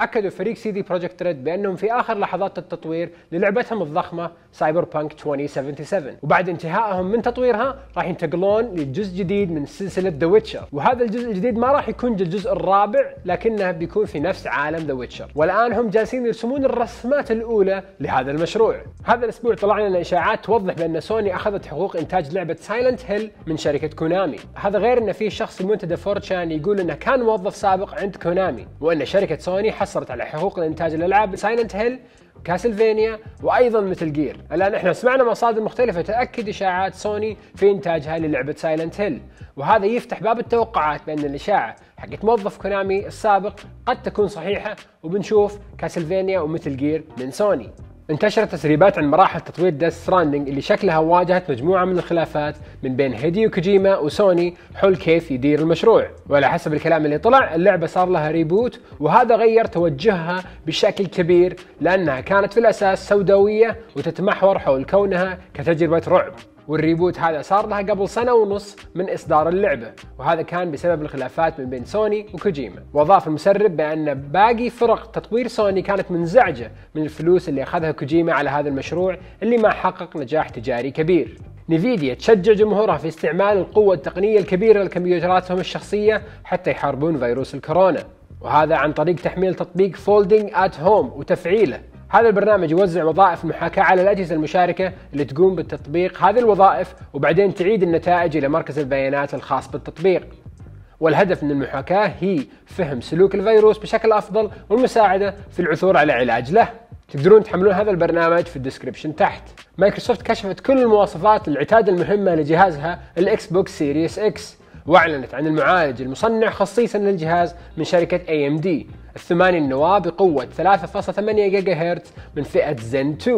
أكدوا فريق CD Projekt Red بأنهم في آخر لحظات التطوير للعبتهم الضخمة Cyberpunk 2077، وبعد انتهائهم من تطويرها راح ينتقلون لجزء جديد من سلسلة The Witcher، وهذا الجزء الجديد ما راح يكون الجزء الرابع لكنه بيكون في نفس عالم The Witcher، والآن هم جالسين يرسمون الرسمات الأولى لهذا المشروع. هذا الأسبوع طلع لنا إشاعات توضح بأن سوني أخذت حقوق إنتاج لعبة Silent Hill من شركة كونامي، هذا غير أن في شخص منتدى 4chan يقول أنه كان موظف سابق عند كونامي، وأن شركة سوني حصلت على حقوق الانتاج للالعاب سايلنت هيل، كاسلفينيا، وايضا متل جير. الان احنا سمعنا مصادر مختلفه تاكد اشاعات سوني في انتاجها للعبه سايلنت هيل، وهذا يفتح باب التوقعات بان الاشاعه حقت موظف كونامي السابق قد تكون صحيحه، وبنشوف كاسلفينيا ومتل جير من سوني. انتشرت تسريبات عن مراحل تطوير ديث ستراندنج اللي شكلها واجهت مجموعة من الخلافات من بين هيديو كوجيما وسوني حول كيف يدير المشروع، وعلى حسب الكلام اللي طلع اللعبة صار لها ريبوت، وهذا غير توجهها بشكل كبير لأنها كانت في الأساس سوداوية وتتمحور حول كونها كتجربة رعب، والريبوت هذا صار لها قبل سنة ونص من إصدار اللعبة، وهذا كان بسبب الخلافات من بين سوني وكوجيما. وأضاف المسرب بأن باقي فرق تطوير سوني كانت منزعجة من الفلوس اللي أخذها كوجيما على هذا المشروع اللي ما حقق نجاح تجاري كبير. نفيديا تشجع جمهورها في استعمال القوة التقنية الكبيرة لكمبيوتراتهم الشخصية حتى يحاربون فيروس الكورونا، وهذا عن طريق تحميل تطبيق Folding at Home وتفعيله. هذا البرنامج يوزع وظائف محاكاة على الأجهزة المشاركة اللي تقوم بالتطبيق هذه الوظائف، وبعدين تعيد النتائج إلى مركز البيانات الخاص بالتطبيق، والهدف من المحاكاة هي فهم سلوك الفيروس بشكل أفضل والمساعدة في العثور على علاج له. تقدرون تحملون هذا البرنامج في الديسكريبشن تحت. مايكروسوفت كشفت كل المواصفات العتاد المهمة لجهازها الإكس بوكس سيريس إكس، وأعلنت عن المعالج المصنع خصيصا للجهاز من شركة AMD 8 النواة بقوة 3.8 جيجا هرتز من فئة Zen 2،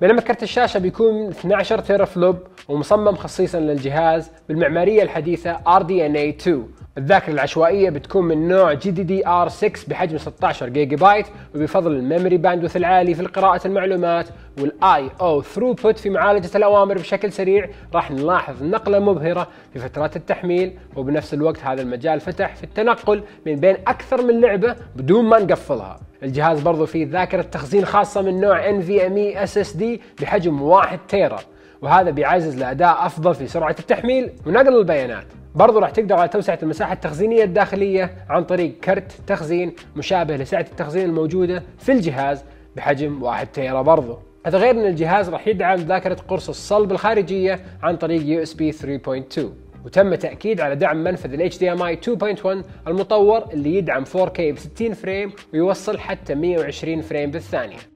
بينما كرت الشاشة بيكون 12 تيرافلوب ومصمم خصيصا للجهاز بالمعمارية الحديثة RDNA 2. الذاكرة العشوائية بتكون من نوع GDDR6 بحجم 16 جيجا بايت، وبفضل الميموري باندوث العالي في قراءة المعلومات والIO throughput في معالجة الأوامر بشكل سريع، راح نلاحظ نقلة مبهرة في فترات التحميل، وبنفس الوقت هذا المجال فتح في التنقل من بين أكثر من لعبة بدون ما نقفلها. الجهاز برضو فيه ذاكرة تخزين خاصة من نوع NVMe SSD بحجم 1 تيرا، وهذا بيعزز لأداء أفضل في سرعة التحميل ونقل البيانات. برضو راح تقدر على توسعة المساحة التخزينية الداخلية عن طريق كرت تخزين مشابه لسعة التخزين الموجودة في الجهاز بحجم 1 تيرا برضو. هذا غير أن الجهاز راح يدعم ذاكرة قرص الصلب الخارجية عن طريق USB 3.2، وتم تأكيد على دعم منفذ ال HDMI 2.1 المطور اللي يدعم 4K ب 60 فريم ويوصل حتى 120 فريم بالثانية.